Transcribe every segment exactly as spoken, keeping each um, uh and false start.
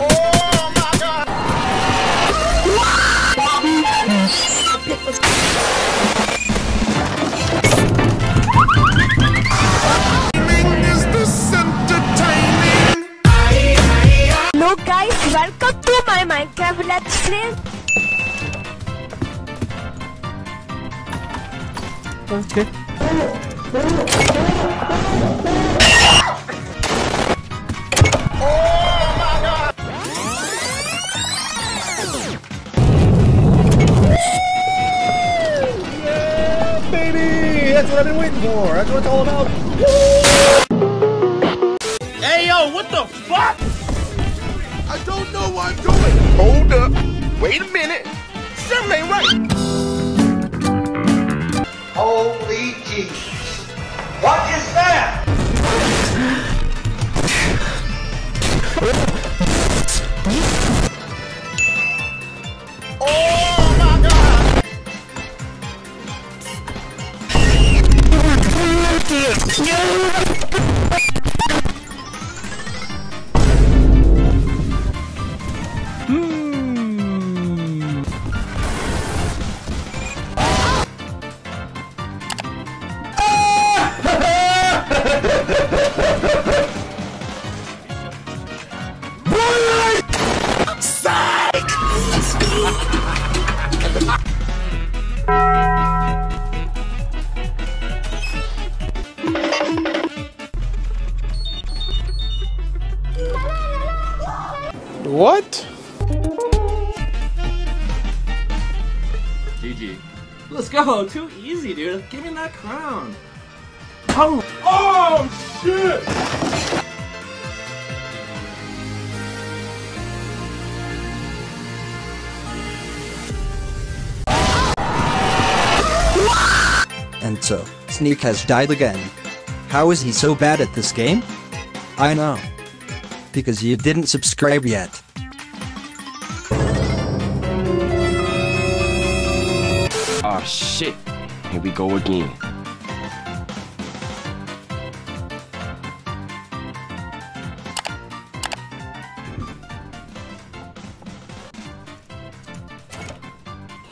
Oh my god! Gaming is this entertaining? Hello guys, welcome to my Minecraft Let's Play. That's good. That's what I've been waiting for. That's what it's all about. Hey yo, what the fuck? I don't know what I'm doing. Hold up. Wait a minute. Something ain't right. Holy Jesus. What is that? Oh! Hmm. Psych! What? G G. Let's go. Too easy, dude. Give me that crown. Oh. Oh shit. And so, Sneek has died again. How is he so bad at this game? I know. Because you didn't subscribe yet. Oh shit, here we go again.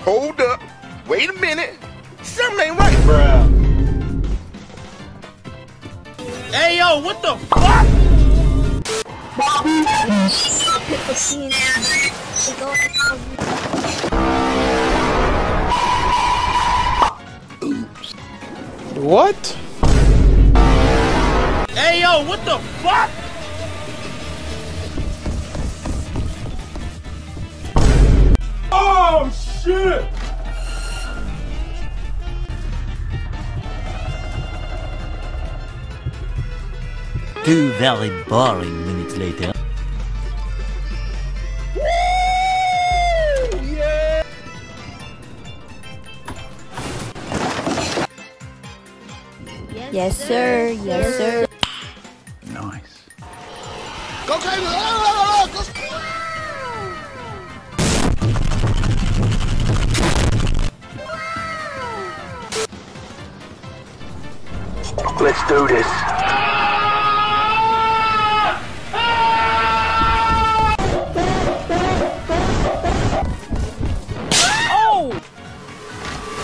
Hold up, wait a minute, something ain't right, bruh. Hey yo, what the fuck? What? Hey yo, what the fuck? Oh shit! Two very boring minutes later. Yes sir, yes sir. Nice. Go Taylor! Oh, go. Wow. Let's do this. Ah! Ah! Oh!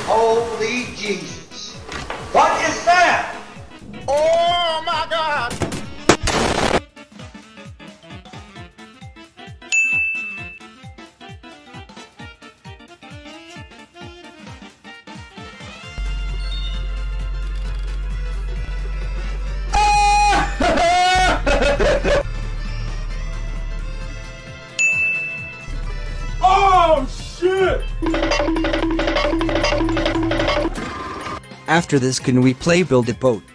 Holy Jesus. What is that? Oh my god! Oh shit! After this, can we play build a boat?